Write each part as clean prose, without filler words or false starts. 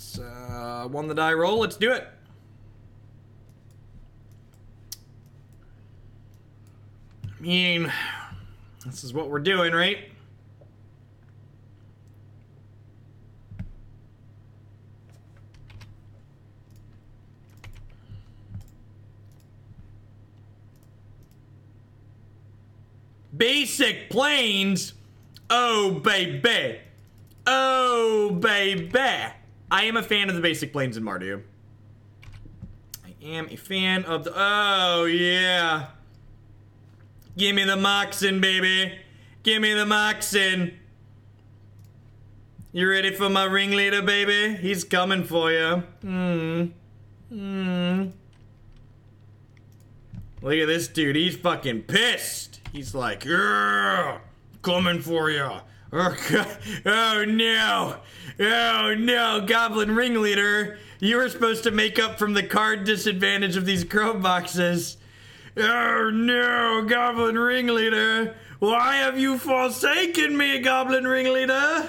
It's one that I roll. Let's do it. I mean, this is what we're doing, right? Basic planes. Oh, baby. Oh, baby. I am a fan of the basic planes in Mardu. I am a fan of the... Oh, yeah. Give me the Moxin, baby. Give me the Moxin. You ready for my ringleader, baby? He's coming for you. Look at this dude. He's fucking pissed. He's like, coming for you. Oh no. Oh no, Goblin Ringleader. You were supposed to make up from the card disadvantage of these Chrome Boxes. Oh no, Goblin Ringleader. Why have you forsaken me, Goblin Ringleader?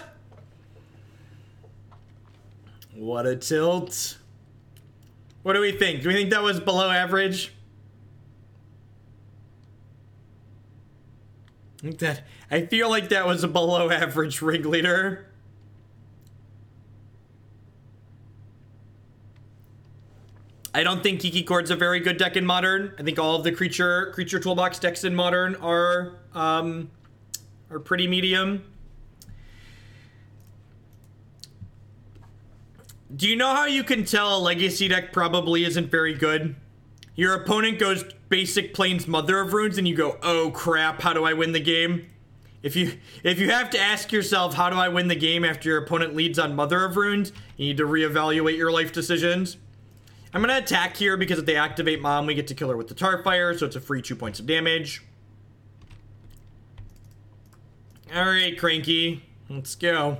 What a tilt. What do we think? Do we think that was below average? I feel like that was a below average ringleader. I don't think Kiki Cord's a very good deck in Modern. I think all of the creature toolbox decks in Modern are pretty medium. Do you know how you can tell a Legacy deck probably isn't very good? Your opponent goes basic planes Mother of Runes and you go, oh crap, how do I win the game? If you have to ask yourself, how do I win the game after your opponent leads on Mother of Runes, you need to reevaluate your life decisions. I'm gonna attack here because if they activate Mom, we get to kill her with the Tarfire, so it's a free 2 points of damage. All right, Cranky, let's go.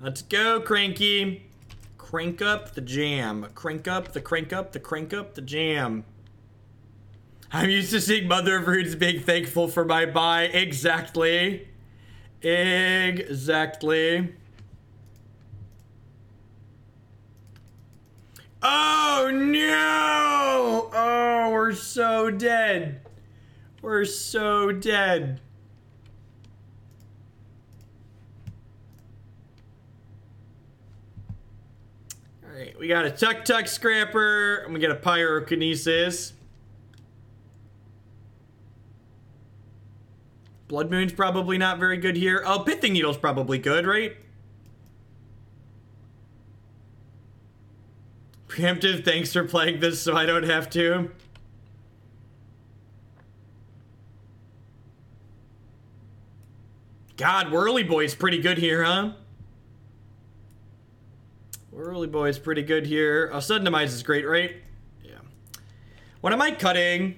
Let's go, Cranky. Crank up the jam. Crank up the jam. I'm used to seeing Mother of Runes being thankful for my buy. Exactly. Exactly. Oh, no! Oh, we're so dead. We're so dead. Alright, we got a Tuk-Tuk Scrapper, and we got a Pyrokinesis. Blood Moon's probably not very good here. Oh, Pithing Needle's probably good, right? Preemptive, thanks for playing this so I don't have to. God, Whirly Boy's pretty good here, huh? Whirly Boy is pretty good here. Oh, Sudden Demise is great, right? Yeah. What am I cutting?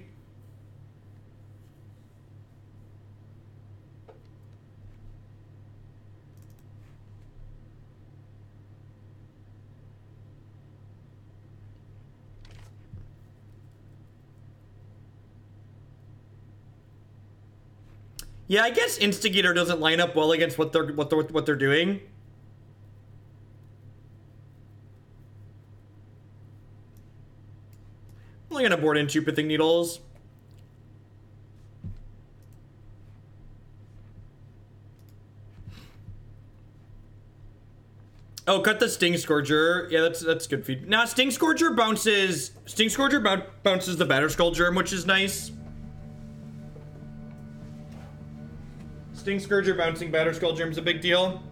Yeah, I guess Instigator doesn't line up well against what they're doing. I'm only gonna board in 2 Pithing Needles. Oh, cut the Sting Scourger. Yeah, that's good feedback. Now, Sting Scourger bounces the Batterskull Germ, which is nice. Sting Scourger bouncing Batterskull Germ's a big deal.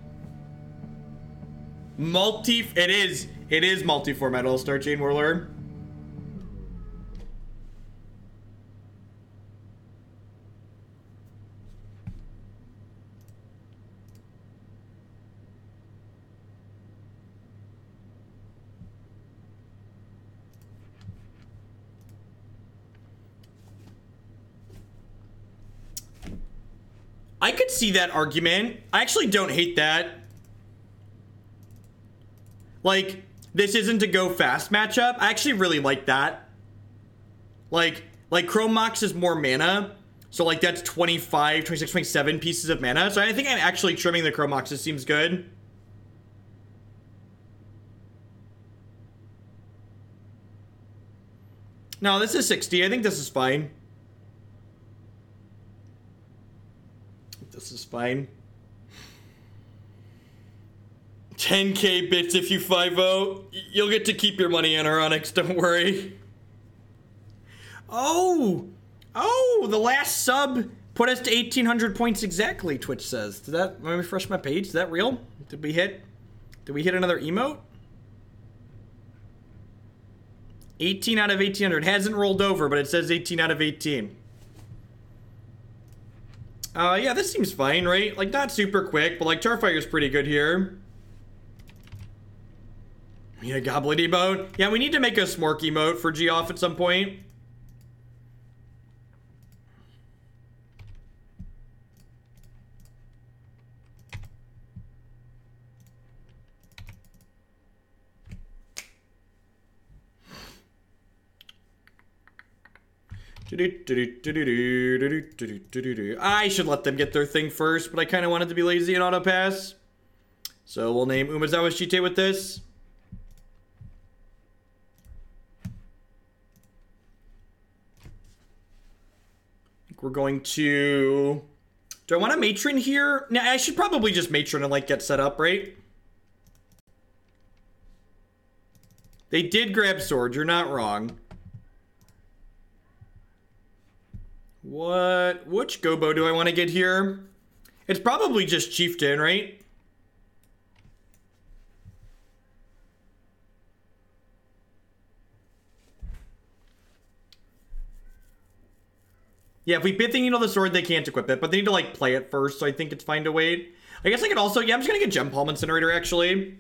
It is multi-formattal, Starchain Warlord. I could see that argument. I actually don't hate that. Like, this isn't a go fast matchup. I actually really like that. Like Chrome Mox is more mana. So like that's 25, 26, 27 pieces of mana. So I think I'm actually trimming the Chrome Moxes seems good. No, this is 60. I think this is fine. This is fine. 10k bits if you 5-0. You'll get to keep your money, Anoronics, don't worry. Oh! Oh, the last sub put us to 1,800 points exactly, Twitch says. Did that, let me refresh my page, is that real? Did we hit another emote? 18 out of 1,800, hasn't rolled over, but it says 18 out of 18. Yeah, this seems fine, right? Like, not super quick, but like, Tarfire's pretty good here. We need a Goblin emote. Yeah, we need to make a Smork emote for Geoff at some point. I should let them get their thing first, but I kind of wanted to be lazy and auto pass. So we'll name Umazawa Shite with this. We're going to... Do I want a matron here? No, I should probably just matron and like get set up, right? They did grab sword, you're not wrong. What? Which gobo do I want to get here? It's probably just chieftain, right? Yeah, if we Pithing Needle the sword, they can't equip it, but they need to like play it first, so I think it's fine to wait. I guess I could also, yeah, I'm just gonna get Gempalm Incinerator actually.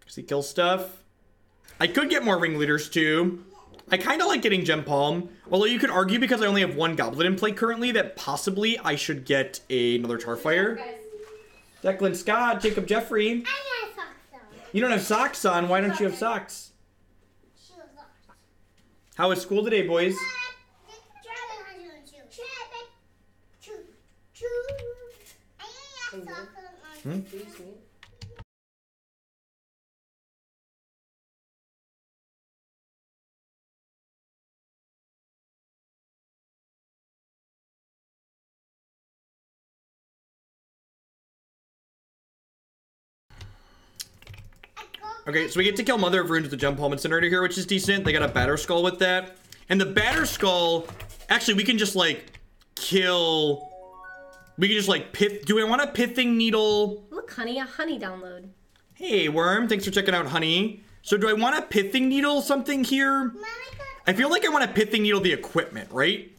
Because he kills stuff. I could get more Ringleaders too. I kind of like getting Gempalm, although you could argue because I only have one Goblin in play currently that possibly I should get another Tarfire. Declan Scott, Jacob Jeffrey. I don't have socks on. You don't have socks on? Why don't you have socks? How was school today, boys? Hmm? Okay, so we get to kill Mother of Runes with the Gempalm Incinerator here, which is decent. They got a Batterskull with that. And the Batterskull, actually, we can just, like, kill... We can just, like, pith... Do we want a Pithing Needle? Look, honey, a honey download. Hey, Worm. Thanks for checking out, honey. So do I want a Pithing Needle something here? Mom, I feel like I want to Pithing Needle the equipment, right?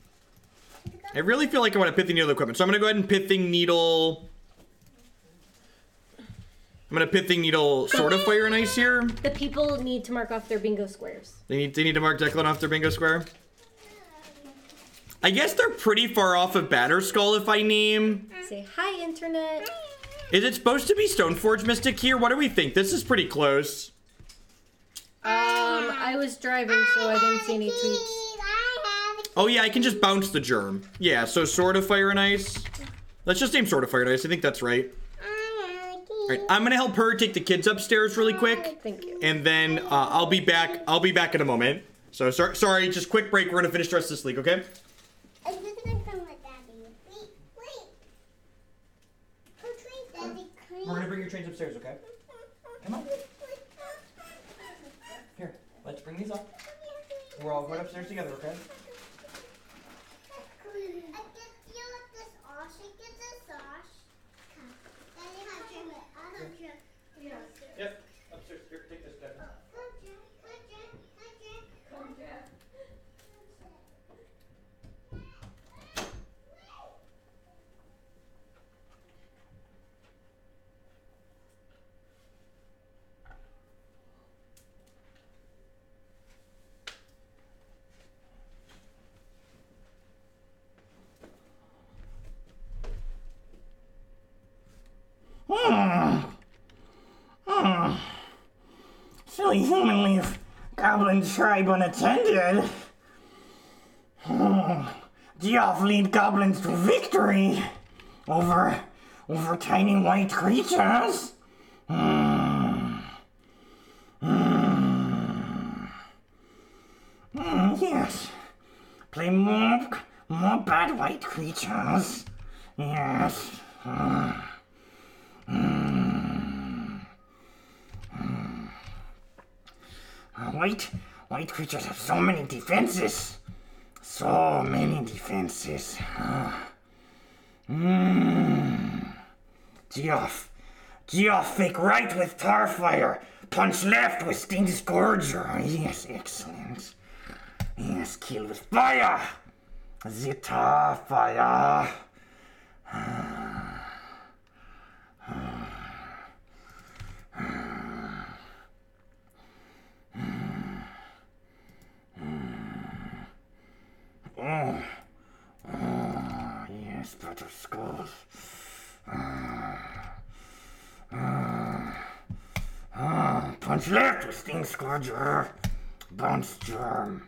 I really feel like I want to Pithing Needle the equipment. So I'm going to go ahead and Pithing Needle... I'm gonna Pithing Needle Sword of Fire and Ice here. The people need to mark off their bingo squares. They need to mark Declan off their bingo square. I guess they're pretty far off of Batterskull if I name. Say hi, internet. Is it supposed to be Stoneforge Mystic here? What do we think? This is pretty close. I was driving, so I didn't see any tweets. Oh yeah, I can just bounce the germ. Yeah, so Sword of Fire and Ice. Let's just name Sword of Fire and Ice. I think that's right. All right, I'm gonna help her take the kids upstairs really quick. Thank you. And then I'll be back. I'll be back in a moment. So sorry, just quick break. We're gonna finish the rest of this league, okay? I'm just gonna come with Daddy. Wait. Daddy, we're gonna bring your trains upstairs, okay? Come on. Here, let's bring these up. We're all going upstairs together, okay? Yep, upstairs. Here, take this down. Silly human leaves Goblin tribe unattended. Geoff lead goblins to victory over tiny white creatures. yes. Play more bad white creatures. Yes. White creatures have so many defenses. So many defenses. Geoff, fake right with Tarfire. Punch left with Sting Scourger. Yes, excellent. Yes, kill with fire. The Tarfire. Yes, Batterskull. Punch left with Sting Scourger. Bounce Germ.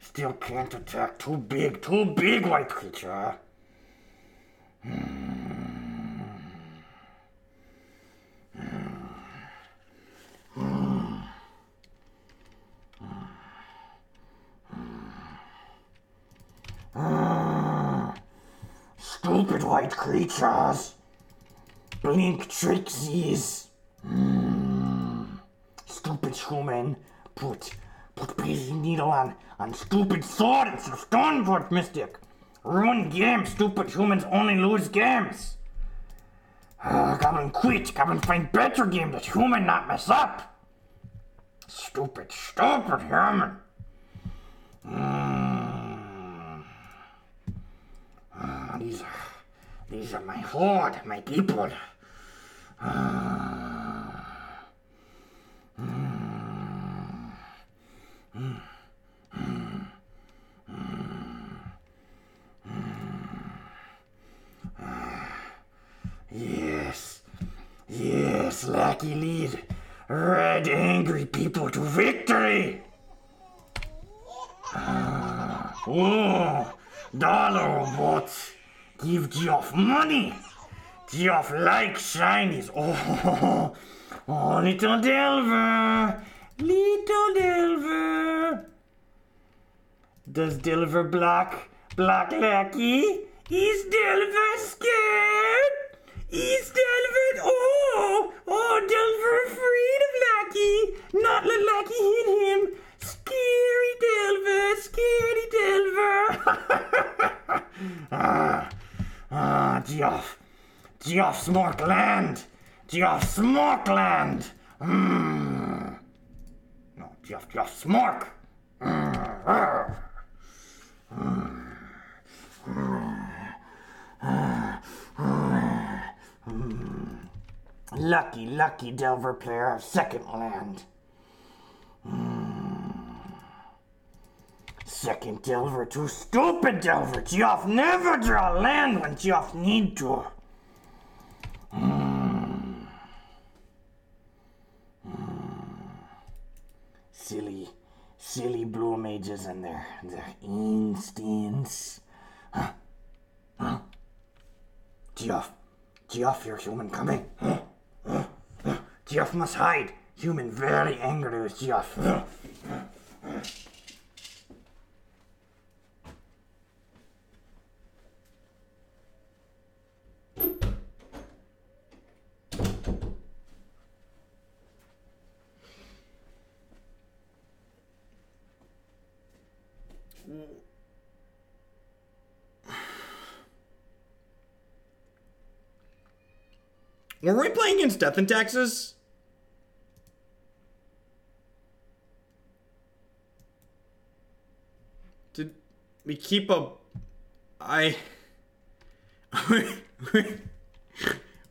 Still can't attack. Too big white creature. Stupid white creatures. Blink Trixies. Stupid human. Put Pithing Needle on stupid sword and Stoneforge Mystic. Ruin games. Stupid humans only lose games. Goblin quit. Goblin find better game that human not mess up. Stupid human. These are my horde, my people. Yes, Lackey lead. Red angry people to victory. Dollar robots. Give Geoff money. Geoff likes shinies. Little Delver. Does Delver block Lackey? Is Delver scared? Is Delver... Delver afraid of Lackey. Not let Lackey hit him. Scary Delver. Geoff Smorkland! Geoff Smork! Lucky Delver player of second land. Second Delver to stupid Delver. Geoff never draw land when Geoff need to. Silly blue mages and their instincts. Geoff, your human coming. Geoff must hide. Human very angry with Geoff. Were we playing against Death and Taxes? Did we keep a...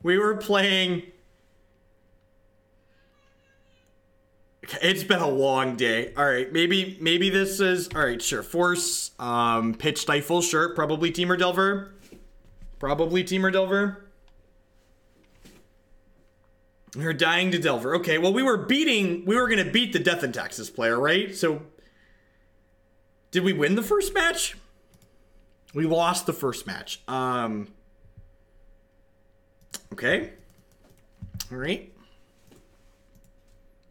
We were playing... It's been a long day. All right, maybe this is... All right, sure. Force, Pitch Stifle, sure. Probably Temur Delver. You're dying to Delver. Okay, well, we were going to beat the Death and Taxes player, right? So, did we win the first match? We lost the first match. Okay. All right.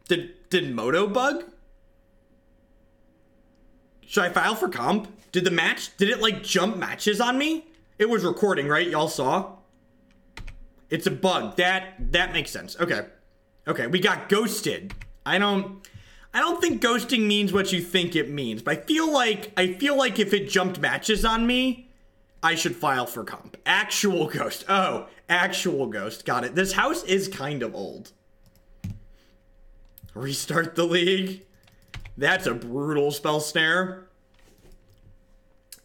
Did Moto bug? Should I file for comp? Did the match, did it like jump matches on me? It was recording, right? Y'all saw? It's a bug. That makes sense. Okay. Okay, we got ghosted. I don't think ghosting means what you think it means, but I feel like if it jumped matches on me, I should file for comp. Actual ghost. Oh, actual ghost. Got it. This house is kind of old. Restart the league. That's a brutal spell snare.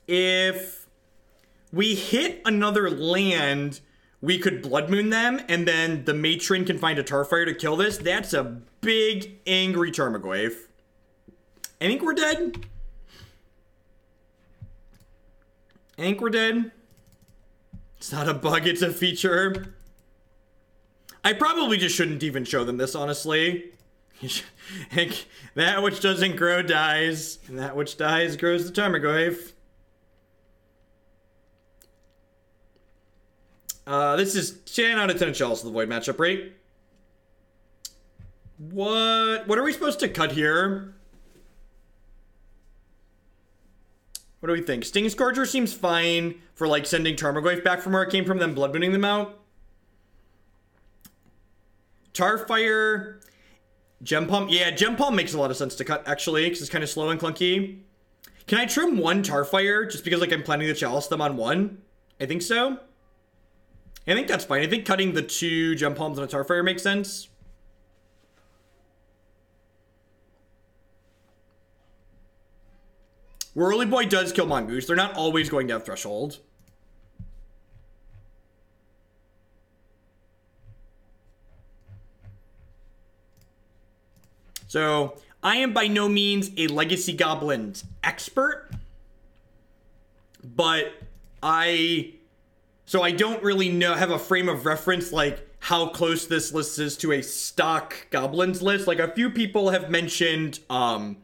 If we hit another land, we could Blood Moon them, and then the Matron can find a Tarfire to kill this. That's a big, angry Tarmogoyf. I think we're dead. I think we're dead. It's not a bug, it's a feature. I probably just shouldn't even show them this, honestly. That which doesn't grow dies, and that which dies grows the Tarmogoyf. This is 10 out of 10 Chalice of the Void matchup, right? What are we supposed to cut here? What do we think? Sting Scourger seems fine for, like, sending Tarmogoyf back from where it came from, then Blood Mooning them out. Tarfire. Gempalm. Yeah, Gempalm makes a lot of sense to cut, actually, because it's kind of slow and clunky. Can I trim one Tarfire just because, like, I'm planning to Chalice them on one? I think so. I think that's fine. I think cutting the two Gempalms and a Tarfire makes sense. Whirly Boy does kill Mongoose. They're not always going to have Threshold. So, I am by no means a Legacy Goblins expert. But I don't really know, have a frame of reference, like how close this list is to a stock Goblins list. Like a few people have mentioned, or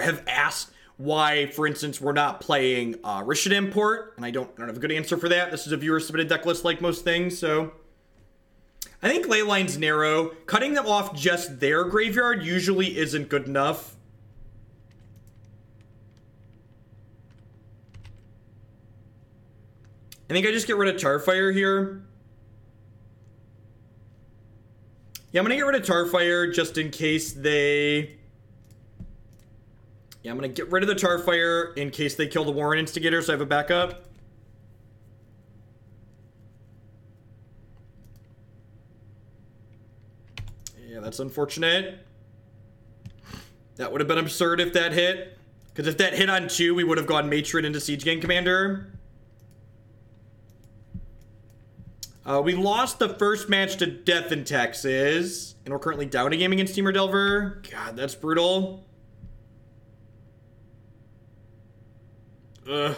have asked why, for instance, we're not playing Rishadan Port, and I don't have a good answer for that. This is a viewer submitted deck list, like most things. So I think ley lines narrow. Cutting them off just their graveyard usually isn't good enough. I think I just get rid of Tarfire here. Yeah, I'm going to get rid of Tarfire just in case they... Yeah, I'm going to get rid of the Tarfire in case they kill the Warren Instigator, so I have a backup. Yeah, that's unfortunate. That would have been absurd if that hit. Because if that hit on two, we would have gone Matron into Siege Gang Commander. We lost the first match to Death and Taxes, and we're currently down a game against Temur Delver. God, that's brutal. Ugh.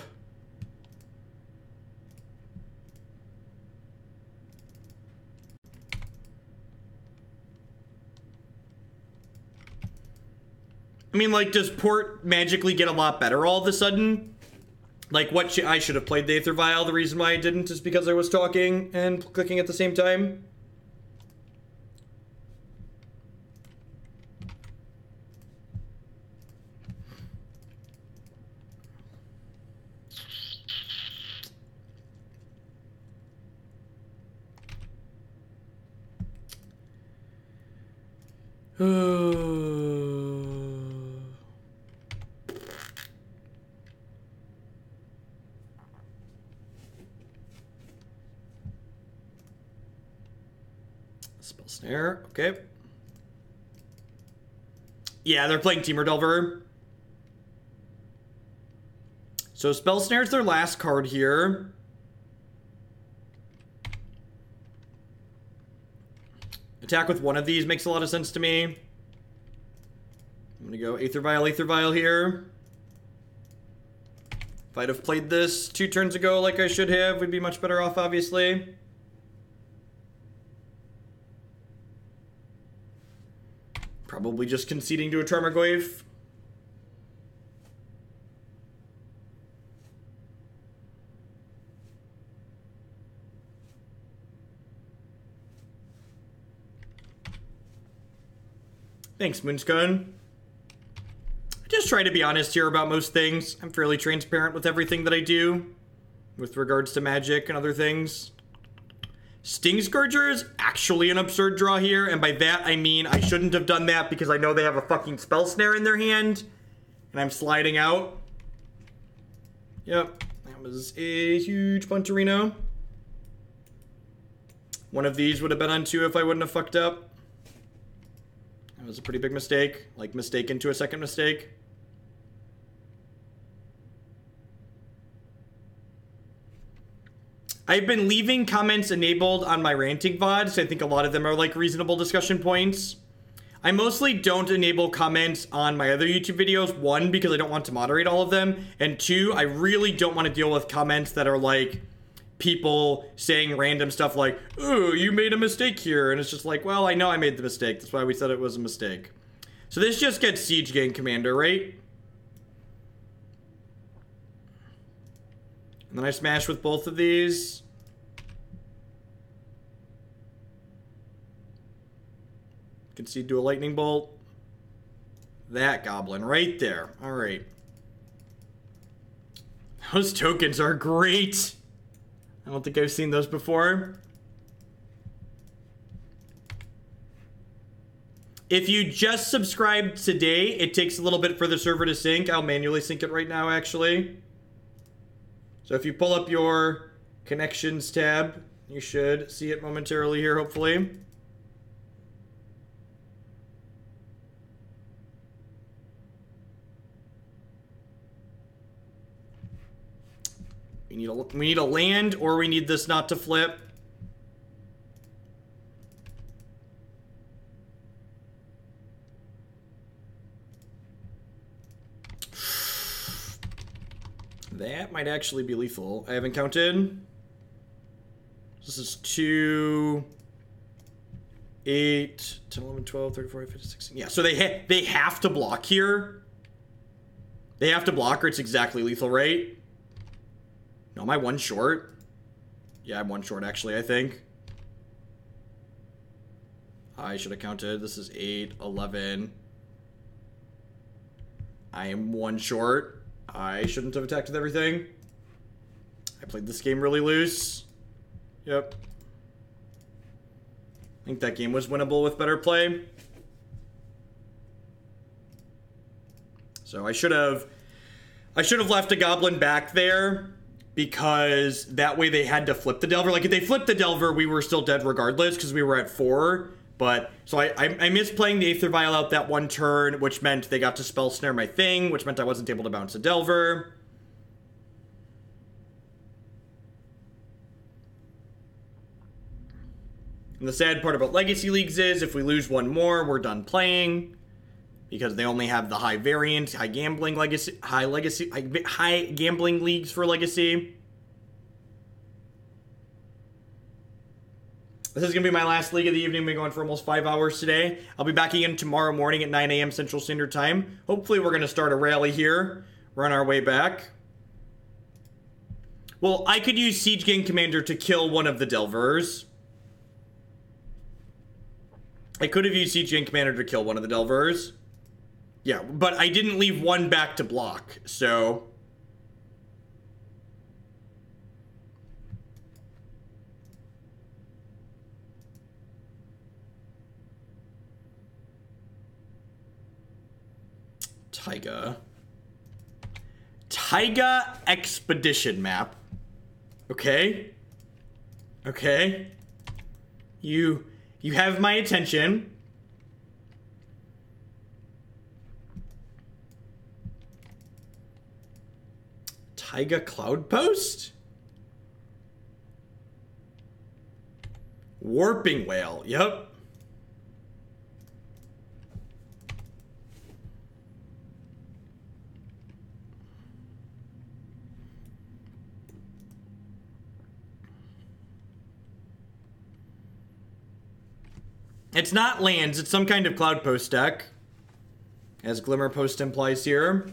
I mean, like, does Port magically get a lot better all of a sudden? Like, what I should have played the Aether Vial. The reason why I didn't is because I was talking and clicking at the same time. Snare, okay. Yeah, they're playing Temur Delver. So Spell Snare is their last card here. Attack with one of these makes a lot of sense to me. I'm going to go Aether Vial here. If I'd have played this 2 turns ago like I should have, we'd be much better off, obviously. Probably just conceding to a Tarmogoyf. Thanks, Moonscone. just trying to be honest here about most things. I'm fairly transparent with everything that I do with regards to magic and other things. Sting Scourger is actually an absurd draw here, and by that I mean I shouldn't have done that because I know they have a fucking Spell Snare in their hand, and I'm sliding out. Yep, that was a huge Punterino. One of these would have been on two if I wouldn't have fucked up. That was a pretty big mistake. Like, mistake into a second mistake. I've been leaving comments enabled on my ranting VODs. I think a lot of them are like reasonable discussion points. I mostly don't enable comments on my other YouTube videos. One, because I don't want to moderate all of them. And two, I really don't want to deal with comments that are like people saying random stuff like, "Ooh, you made a mistake here." And it's just like, well, I know I made the mistake. That's why we said it was a mistake. So this just gets Siege Gang Commander, right? And then I smash with both of these. Concede to a lightning bolt. That goblin right there. All right. Those tokens are great. I don't think I've seen those before. If you just subscribed today, it takes a little bit for the server to sync. I'll manually sync it right now, actually. So if you pull up your connections tab, you should see it momentarily here, hopefully. We need a land, or we need this not to flip. That might actually be lethal. I haven't counted. This is 2, 8, 10, 11, 12, 13, 14, 15, 16. Yeah, so they have to block here. They have to block, or it's exactly lethal, right? No, am I one short? Yeah, I'm one short, actually, I think. I should have counted. This is 8, 11. I am one short. I shouldn't have attacked with everything. I played this game really loose. Yep. I think that game was winnable with better play. So I should have left a goblin back there, because that way they had to flip the Delver. Like, if they flipped the Delver, we were still dead regardless because we were at 4. But, so I missed playing the Aether Vial out that one turn, which meant they got to Spell Snare my thing, which meant I wasn't able to bounce a Delver. And the sad part about Legacy Leagues is, if we lose one more, we're done playing. Because they only have the high variant, high gambling leagues for Legacy. This is going to be my last league of the evening. We've been going for almost 5 hours today. I'll be back again tomorrow morning at 9 a.m. Central Standard Time. Hopefully we're going to start a rally here. Run our way back. Well, I could use Siege Gang Commander to kill one of the Delvers. I could have used Siege Gang Commander to kill one of the Delvers. Yeah, but I didn't leave one back to block, so... Taiga expedition map. Okay. You have my attention. Taiga Cloud Post? Warping Whale. Yep. It's not lands, it's some kind of Cloud Post deck, as Glimmer Post implies here.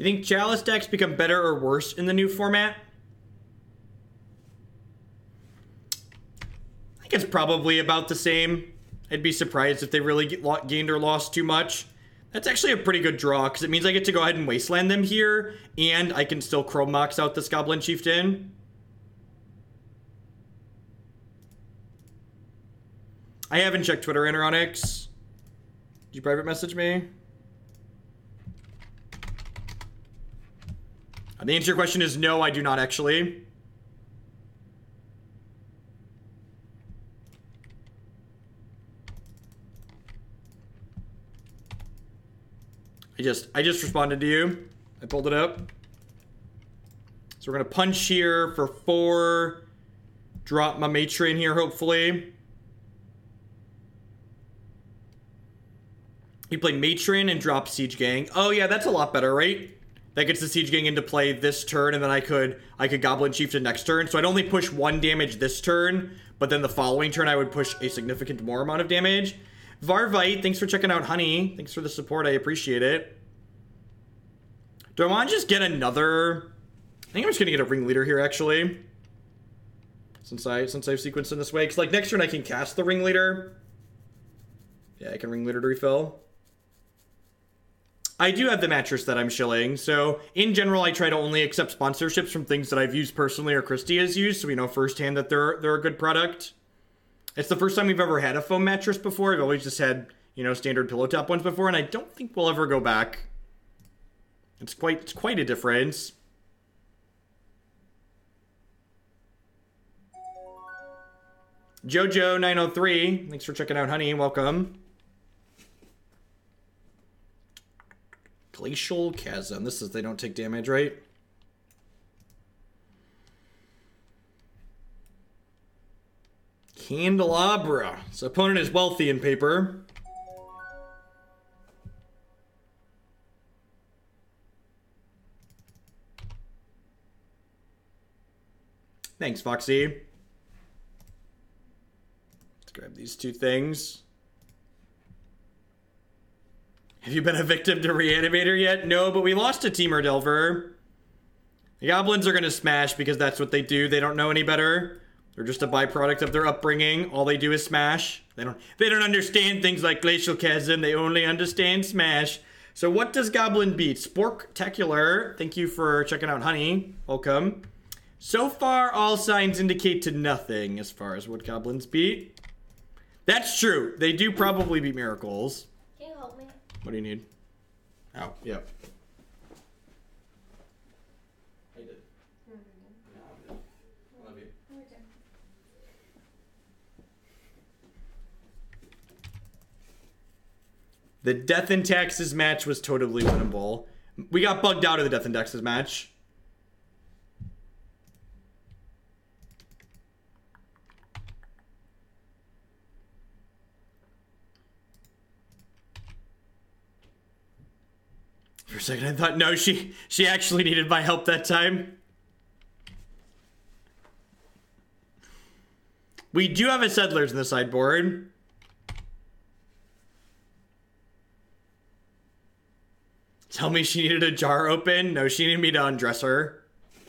You think Chalice decks become better or worse in the new format? I think it's probably about the same. I'd be surprised if they really gained or lost too much. That's actually a pretty good draw, because it means I get to go ahead and Wasteland them here, and I can still Chrome Mox out this Goblin Chieftain. I haven't checked Twitter, Interonix. Did you private message me? The answer to your question is no, I do not actually. I just responded to you. I pulled it up. So we're gonna punch here for 4. Drop my Matron here, hopefully. You play Matron and drop Siege Gang. Oh yeah, that's a lot better, right? That gets the Siege Gang into play this turn, and then I could Goblin Chieftain next turn. So I'd only push 1 damage this turn, but then the following turn I would push a significant more amount of damage. Varvite, thanks for checking out Honey. Thanks for the support, I appreciate it. Do I want to just get another... I think I'm just going to get a Ringleader here, actually. Since I've sequenced in this way. Because, like, next turn I can cast the Ringleader. Yeah, I can Ringleader to refill. I do have the mattress that I'm shilling, so in general I try to only accept sponsorships from things that I've used personally or Christy has used, so we know firsthand that they're a good product. It's the first time we've ever had a foam mattress before. I've always just had, you know, standard pillow top ones before, and I don't think we'll ever go back. It's quite a difference. Jojo903, thanks for checking out Honey, welcome. Glacial Chasm. This is, they don't take damage, right? Candelabra. So opponent is wealthy in paper. Thanks, Foxy. Let's grab these 2 things. Have you been a victim to Reanimator yet? No, but we lost to Temur Delver. The Goblins are going to smash because that's what they do. They don't know any better. They're just a byproduct of their upbringing. All they do is smash. They don't understand things like Glacial Chasm. They only understand smash. So what does Goblin beat? Sporktacular. Thank you for checking out Honey. Welcome. So far, all signs indicate to nothing as far as what Goblins beat. That's true. They do probably beat Miracles. Can you help me? What do you need? Oh, yep. I did. No, I love you. The Death and Taxes match was totally winnable. We got bugged out of the Death and Taxes match. For a second, I thought, no, she actually needed my help that time. We do have a Settlers in the sideboard. Tell me she needed a jar open. No, she needed me to undress her.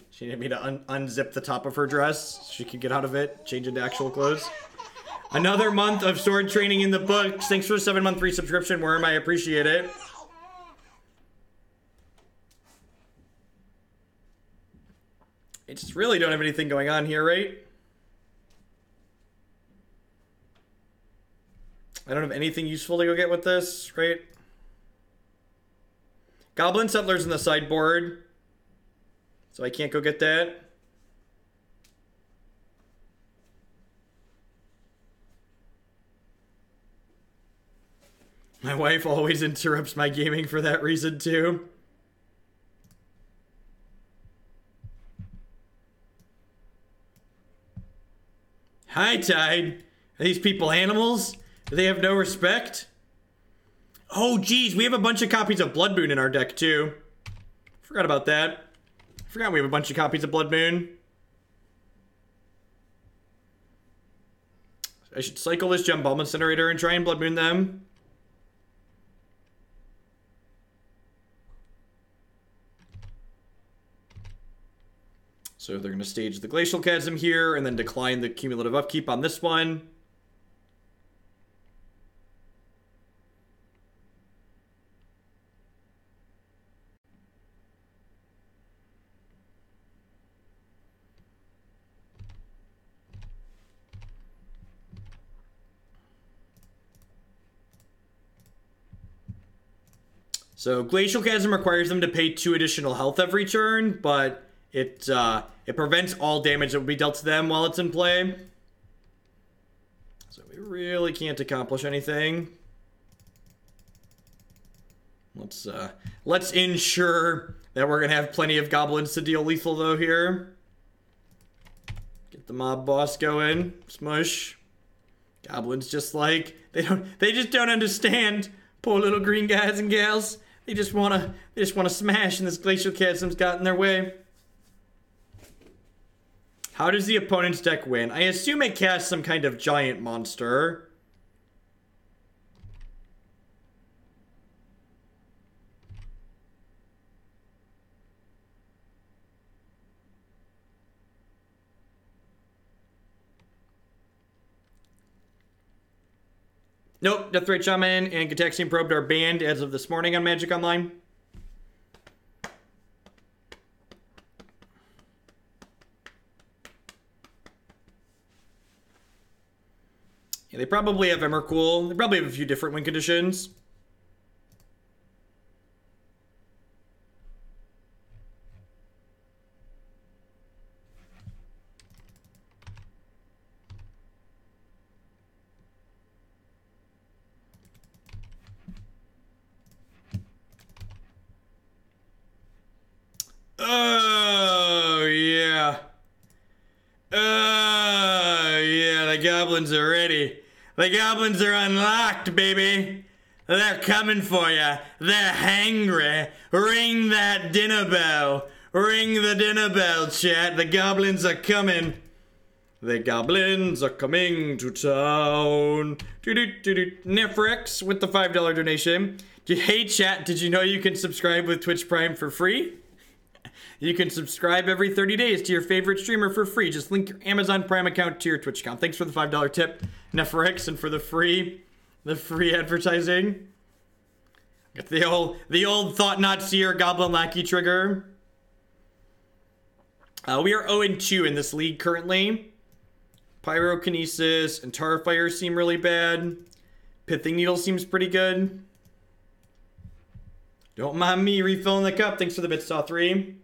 She needed me to unzip the top of her dress so she could get out of it, change into actual clothes. Another month of sword training in the books. Thanks for the 7-month free subscription, Worm. I appreciate it. I just really don't have anything going on here, right? I don't have anything useful to go get with this, right? Goblin Settlers in the sideboard. So I can't go get that. My wife always interrupts my gaming for that reason too. High Tide? Are these people animals? Do they have no respect? Oh geez, we have a bunch of copies of Blood Moon in our deck too. Forgot about that. Forgot we have a bunch of copies of Blood Moon. I should cycle this Gempalm Incinerator and try and Blood Moon them. So they're going to stage the Glacial Chasm here and then decline the cumulative upkeep on this one. So Glacial Chasm requires them to pay 2 additional health every turn, but it prevents all damage that will be dealt to them while it's in play. So we really can't accomplish anything. Let's ensure that we're gonna have plenty of goblins to deal lethal though here. Get the mob boss going. Smush. Goblins just like they just don't understand. Poor little green guys and gals. They just wanna smash, and this Glacial Chasm's got in their way. How does the opponent's deck win? I assume it casts some kind of giant monster. Nope, Deathrite Shaman and Gataxian Probed are banned as of this morning on Magic Online. Yeah, they probably have Emrakul. They probably have a few different win conditions. The goblins are unlocked, baby. They're coming for you. They're hangry. Ring that dinner bell. Ring the dinner bell, chat. The goblins are coming. The goblins are coming to town. Nefrex with the $5 donation. Hey, chat, did you know you can subscribe with Twitch Prime for free? You can subscribe every 30 days to your favorite streamer for free. Just link your Amazon Prime account to your Twitch account. Thanks for the $5 tip, Nephrex, and for the free advertising. Got the old Thought Not Seer Goblin Lackey trigger. We are 0-2 in this league currently. Pyrokinesis and Tarfire seem really bad. Pithing Needle seems pretty good. Don't mind me refilling the cup. Thanks for the bits, Saw 3.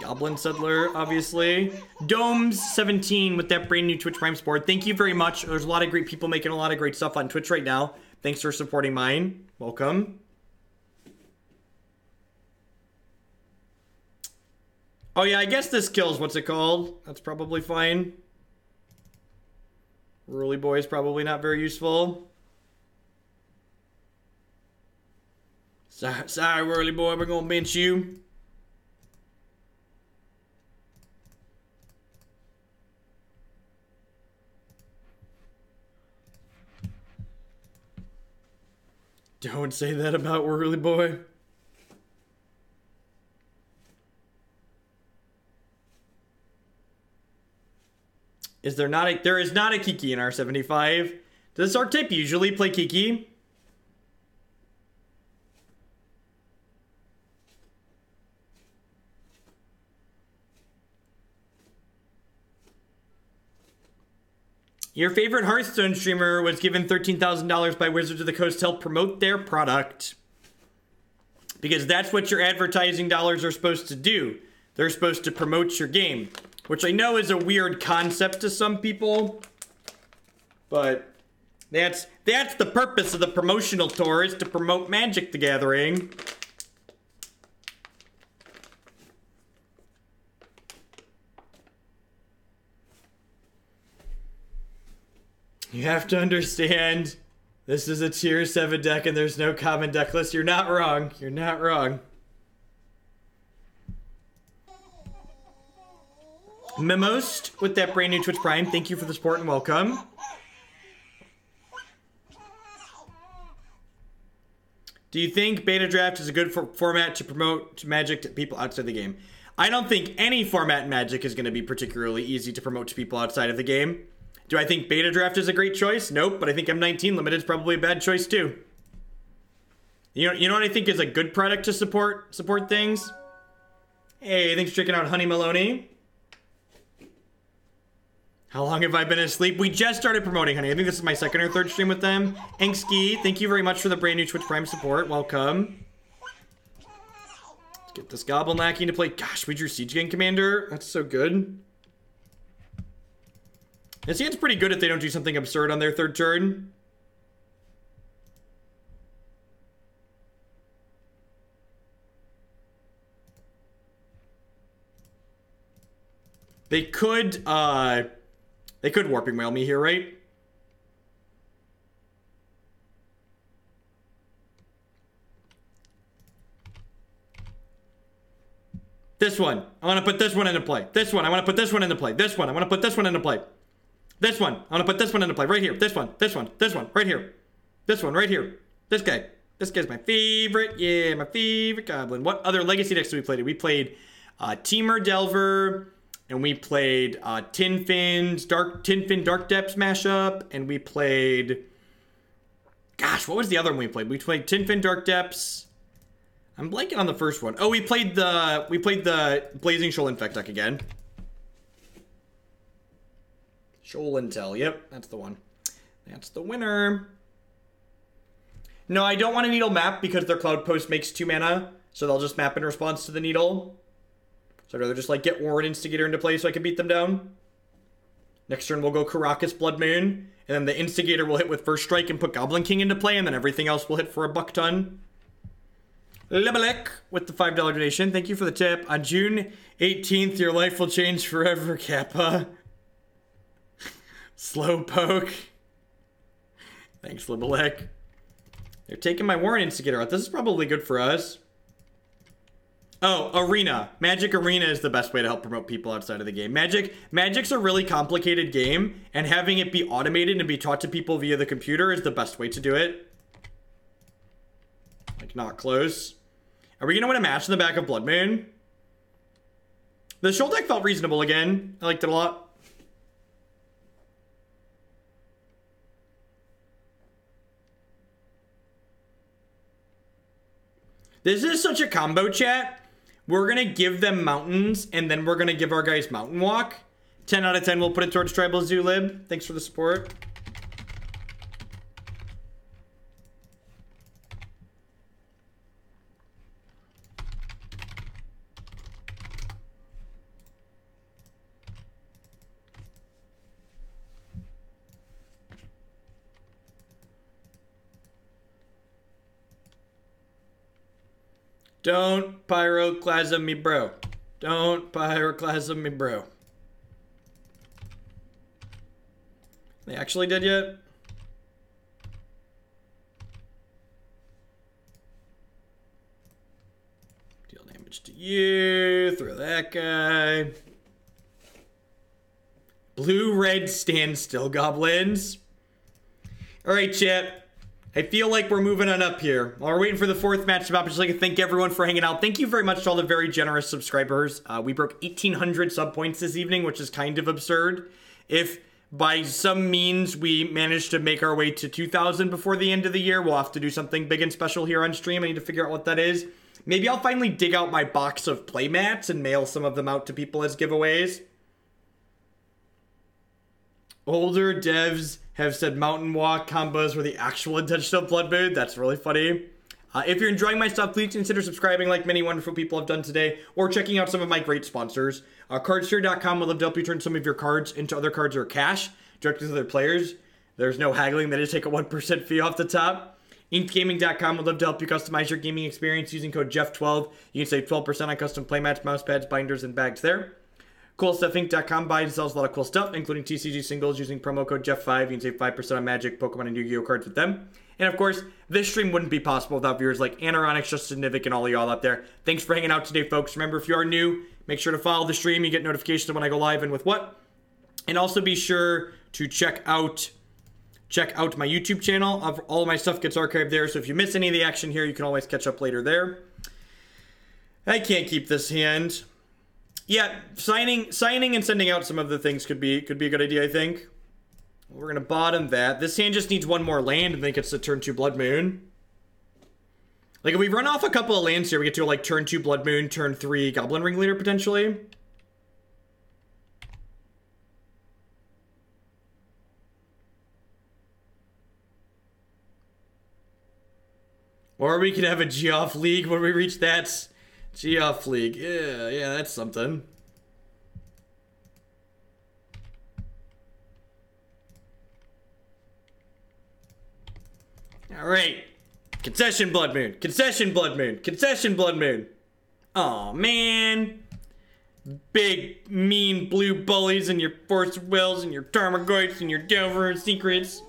Goblin Settler, obviously. Domes17 with that brand new Twitch Prime support. Thank you very much. There's a lot of great people making a lot of great stuff on Twitch right now. Thanks for supporting mine. Welcome. Oh yeah, I guess this kills what's it called. That's probably fine. Whirly Boy is probably not very useful. Sorry, Whirly Boy, we're gonna bench you. Don't say that about Whirly Boy. There is not a Kiki in R75. Does Arctip usually play Kiki? Your favorite Hearthstone streamer was given $13,000 by Wizards of the Coast to help promote their product. Because that's what your advertising dollars are supposed to do. They're supposed to promote your game. Which I know is a weird concept to some people. But that's the purpose of the promotional tour, is to promote Magic the Gathering. You have to understand, this is a tier 7 deck and there's no common deck list. You're not wrong. You're not wrong. Mimost with that brand new Twitch Prime. Thank you for the support and welcome. Do you think beta draft is a good format to promote Magic to people outside the game? I don't think any format in Magic is going to be particularly easy to promote to people outside of the game. Do I think beta draft is a great choice? Nope, but I think M19 Limited is probably a bad choice too. You know what I think is a good product to support things? Hey, thanks for checking out Honey Maloney. How long have I been asleep? We just started promoting, honey. I think this is my second or third stream with them. Anksky, thank you very much for the brand new Twitch Prime support. Welcome. Let's get this Goblin Lackey to play. Gosh, we drew Siege Gang Commander. That's so good. This hand's pretty good if they don't do something absurd on their third turn. They could Warping Whale me here, right? This one. I want to put this one into play. This one. I want to put this one into play. This one. I want to put this one into play. This one. I want to put this one into play. Right here. This one. This one. This one. Right here. This one. Right here. This guy. This guy's my favorite. Yeah, my favorite goblin. What other Legacy decks did we play? We played Temur Delver. And we played Tinfin Dark Depths mashup, and we played, gosh, what was the other one we played? We played Tinfin Dark Depths. I'm blanking on the first one. Oh, we played the Blazing Shoal Infect deck again. Shoal Intel, yep, that's the one. That's the winner. No, I don't want a Needle map because their Cloud Post makes 2 mana, so they'll just map in response to the Needle. So I'd rather just like get Warren Instigator into play so I can beat them down. Next turn we'll go Karakas Blood Moon, and then the Instigator will hit with First Strike and put Goblin King into play, and then everything else will hit for a buck ton. Lebalek with the $5 donation. Thank you for the tip. On June 18th, your life will change forever, Kappa. Slowpoke. Thanks, Lebalek. They're taking my Warren Instigator out. This is probably good for us. Oh, Arena. Magic Arena is the best way to help promote people outside of the game. Magic's a really complicated game, and having it be automated and be taught to people via the computer is the best way to do it. Like, not close. Are we going to win a match in the back of Blood Moon? The Shoal deck felt reasonable again. I liked it a lot. This is such a combo chat. We're going to give them mountains, and then we're going to give our guys Mountain Walk. 10 out of 10, we'll put it towards Tribal Zulib. Thanks for the support. Don't pyroclasm me, bro. Don't pyroclasm me, bro. They actually did yet? Deal damage to you. Throw that guy. Blue-red standstill goblins. All right, chat. I feel like we're moving on up here. While we're waiting for the fourth match to pop, I'd just like to thank everyone for hanging out. Thank you very much to all the very generous subscribers. We broke 1,800 sub points this evening, which is kind of absurd. If by some means we manage to make our way to 2,000 before the end of the year, we'll have to do something big and special here on stream. I need to figure out what that is. Maybe I'll finally dig out my box of playmats and mail some of them out to people as giveaways. Older devs have said Mountain Walk combos were the actual intention of Blood Moon. That's really funny. If you're enjoying my stuff, please consider subscribing like many wonderful people have done today, or checking out some of my great sponsors. Cardshare.com will love to help you turn some of your cards into other cards or cash directly to their players. There's no haggling. They just take a 1% fee off the top. InkGaming.com would love to help you customize your gaming experience using code Geoff12. You can save 12% on custom playmats, mouse pads, binders, and bags there. CoolStuffInc.com buys and sells a lot of cool stuff, including TCG singles using promo code Geoff5. You can save 5% on Magic, Pokemon, and Yu-Gi-Oh cards with them. And of course, this stream wouldn't be possible without viewers like Anoronics, Justin Nivik, and all y'all out there. Thanks for hanging out today, folks. Remember, if you are new, make sure to follow the stream. You get notifications when I go live and with what. And also be sure to check out check out my YouTube channel. All of my stuff gets archived there, so if you miss any of the action here, you can always catch up later there. I can't keep this hand. Yeah, signing and sending out some of the things could be a good idea, I think. We're going to bottom that. This hand just needs one more land, and then it gets to turn 2 Blood Moon. Like, if we run off a couple of lands here, we get to, like, turn 2 Blood Moon, turn 3 Goblin Ringleader, potentially. Or we could have a Geoff League when we reach that. Geoff League. Yeah, that's something. All right. Concession Blood Moon. Concession Blood Moon. Concession Blood Moon. Aw, man. Big, mean blue bullies and your Force Wills and your Tarmogoyfs and your Delver Secrets.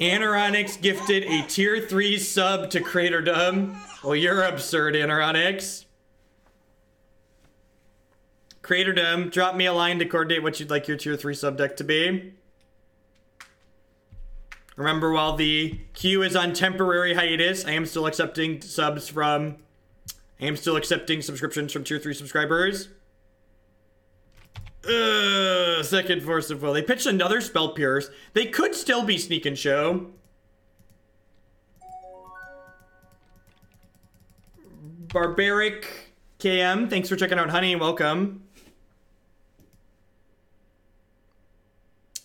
Anoronix gifted a tier 3 sub to Crater Dub. Well, you're absurd, Anoronix. Crater Dub, drop me a line to coordinate what you'd like your tier 3 sub deck to be. Remember, while the queue is on temporary hiatus, I am still accepting subscriptions from tier 3 subscribers. Second Force of Will. They pitched another Spell Pierce. They could still be Sneak and Show. Barbaric KM, thanks for checking out, honey. Welcome.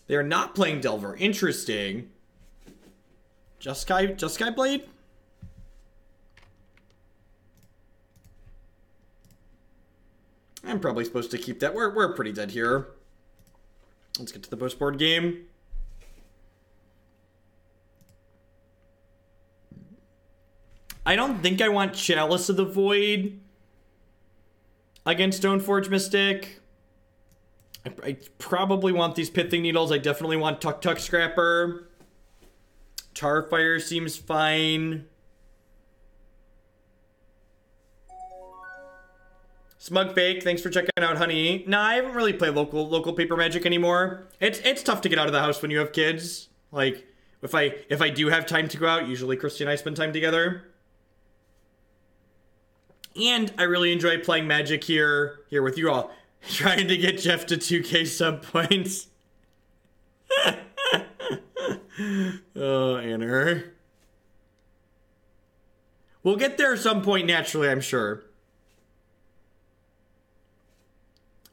They are not playing Delver. Interesting. Just Sky Blade? I'm probably supposed to keep that. We're pretty dead here. Let's get to the post-board game. I don't think I want Chalice of the Void against Stoneforge Mystic. I probably want these Pithing Needles. I definitely want Tuck Tuck Scrapper. Tarfire seems fine. Smugfake, thanks for checking out, honey. Nah, I haven't really played local paper magic anymore. It's tough to get out of the house when you have kids. Like, if I do have time to go out, usually Christy and I spend time together. And I really enjoy playing Magic here with you all. Trying to get Geoff to 2K sub points. Oh, Anna. We'll get there at some point naturally, I'm sure.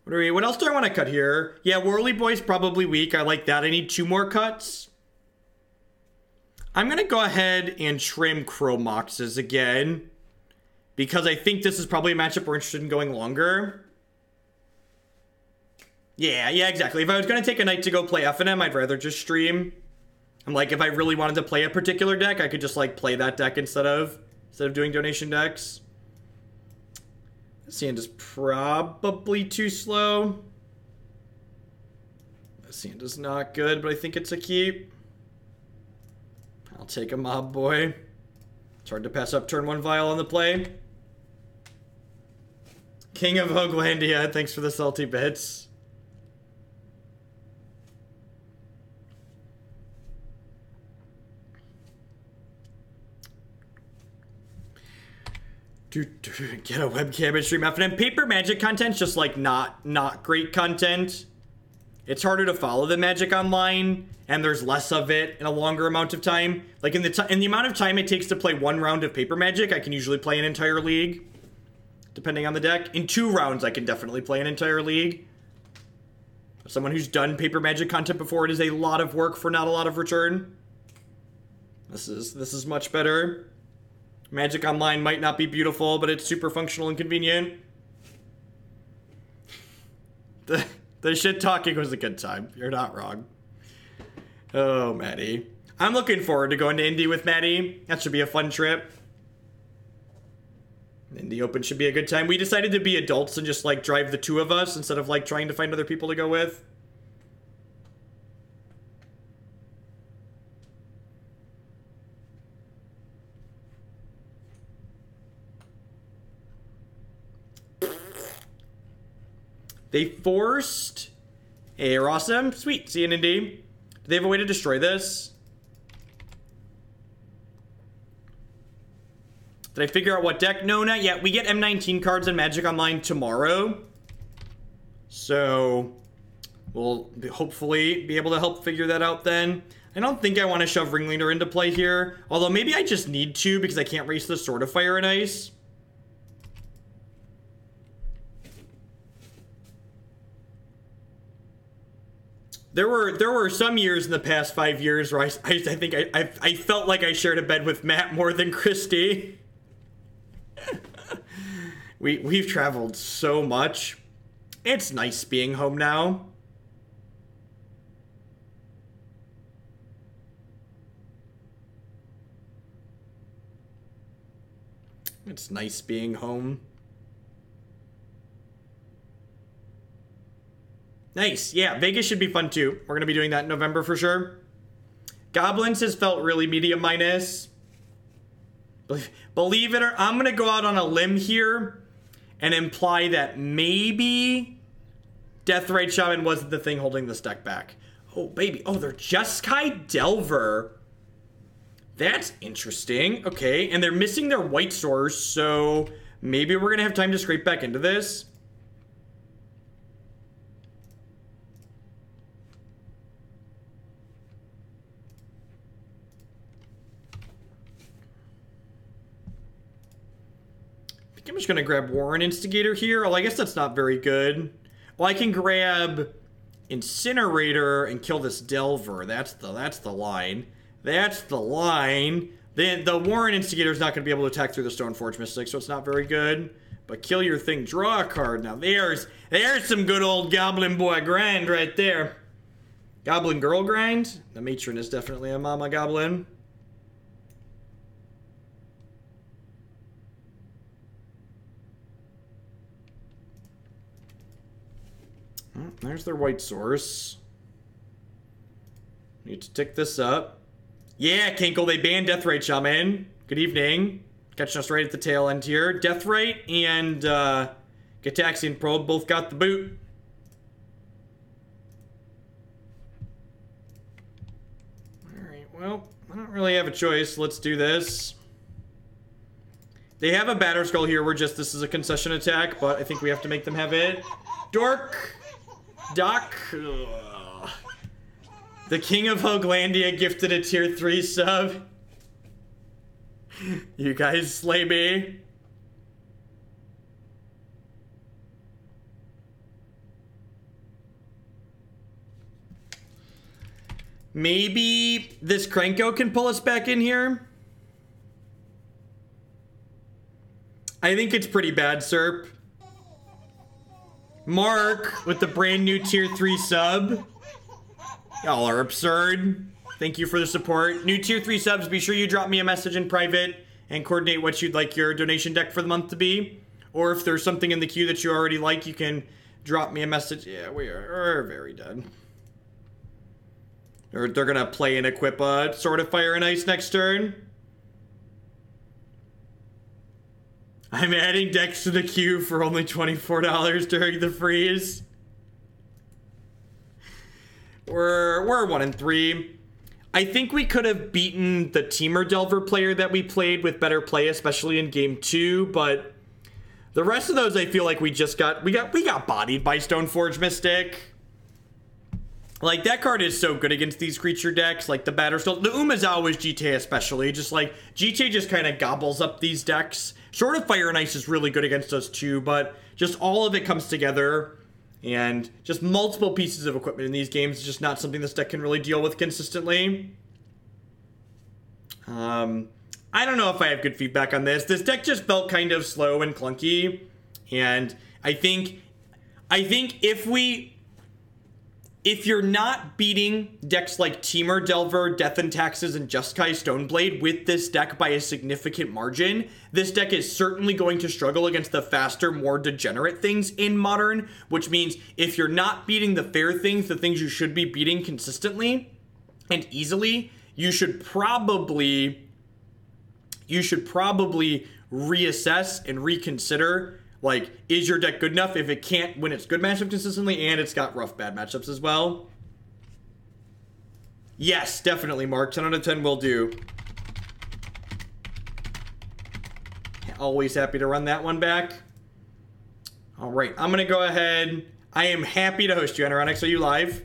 What else do I want to cut here? Yeah, Whirly Boy's probably weak. I like that. I need 2 more cuts. I'm going to go ahead and trim Chrome Moxes again, because I think this is probably a matchup we're interested in going longer. Yeah, exactly. If I was going to take a night to go play FNM, I'd rather just stream. I'm like, if I really wanted to play a particular deck, I could just, like, play that deck instead of doing donation decks. This hand is probably too slow. This hand is not good, but I think it's a keep. I'll take a Mob Boy. It's hard to pass up turn 1 Vial on the play. King of Hoglandia, thanks for the salty bits. Dude, get a webcam and stream FNM. Paper Magic content's just, like, not great content. It's harder to follow the Magic online, and there's less of it in a longer amount of time. Like, in the amount of time it takes to play 1 round of Paper Magic, I can usually play an entire league, depending on the deck. In 2 rounds, I can definitely play an entire league. As someone who's done Paper Magic content before, it is a lot of work for not a lot of return. This is much better. Magic Online might not be beautiful, but it's super functional and convenient. The shit talking was a good time. You're not wrong. Oh, Maddie. I'm looking forward to going to Indy with Maddie. That should be a fun trip. Indy Open should be a good time. We decided to be adults and just, like, drive the 2 of us instead of, like, trying to find other people to go with. They forced a Rossum. Sweet. See you in Indy. Do they have a way to destroy this? Did I figure out what deck? No, not yet. We get M19 cards in Magic Online tomorrow. So we'll hopefully be able to help figure that out then. I don't think I want to shove Ringleader into play here. Although maybe I just need to because I can't race the Sword of Fire and Ice. There were some years in the past 5 years where I think I felt like I shared a bed with Matt more than Christy. We've traveled so much. It's nice being home now. It's nice being home. Nice. Yeah, Vegas should be fun too. We're going to be doing that in November for sure. Goblins has felt really media minus. Believe it or not, I'm going to go out on a limb here and imply that maybe Deathrite Shaman wasn't the thing holding this deck back. Oh, baby. Oh, they're Jeskai Delver. That's interesting. Okay, and they're missing their white source, so maybe we're going to have time to scrape back into this. I'm just going to grab Warren Instigator here. Well, I guess that's not very good. Well, I can grab Incinerator and kill this Delver. That's the line. That's the line. Then the Warren Instigator is not going to be able to attack through the Stoneforge Mystic, so it's not very good. But kill your thing, draw a card. Now there's some good old Goblin Boy grind right there. Goblin Girl grind. The Matron is definitely a mama goblin. There's their white source. Need to tick this up. Yeah, Kinkle, they banned Deathrite Shaman. Good evening. Catching us right at the tail end here. Deathrite and Gataxian Probe both got the boot. All right, well, I don't really have a choice. Let's do this. They have a Batterskull here. This is a concession attack, but I think we have to make them have it. Dork. Doc. Ugh. The King of Hoglandia gifted a tier 3 sub. You guys slay me. Maybe this Krenko can pull us back in here. I think it's pretty bad, Serp. Mark with the brand new tier 3 sub. Y'all are absurd. Thank you for the support. New tier 3 subs, be sure you drop me a message in private and coordinate what you'd like your donation deck for the month to be. Or if there's something in the queue that you already like, you can drop me a message. Yeah, we're very dead. They're gonna play and equip a Sword of Fire and Ice next turn. I'm adding decks to the queue for only $24 during the freeze. We're 1-3. I think we could have beaten the Temur Delver player that we played with better play, especially in game 2. But the rest of those, I feel like we got bodied by Stoneforge Mystic. Like, that card is so good against these creature decks, like the Batterskull. The Umazawa was GTA especially. Just like, GTA just kind of gobbles up these decks. Sword of Fire and Ice is really good against us too, but just all of it comes together. And just multiple pieces of equipment in these games is just not something this deck can really deal with consistently. I don't know if I have good feedback on this. This deck just felt kind of slow and clunky. And I think if you're not beating decks like Temur Delver, Death and Taxes, and Jeskai Stoneblade with this deck by a significant margin, this deck is certainly going to struggle against the faster, more degenerate things in Modern, which means if you're not beating the fair things, the things you should be beating consistently and easily, you should probably reassess and reconsider. Like, is your deck good enough if it can't win its good matchup consistently and it's got rough, bad matchups as well? Yes, definitely, Mark. 10 out of 10 will do. Always happy to run that one back. All right, I'm going to go ahead. I am happy to host you, Anoronix. Are you live?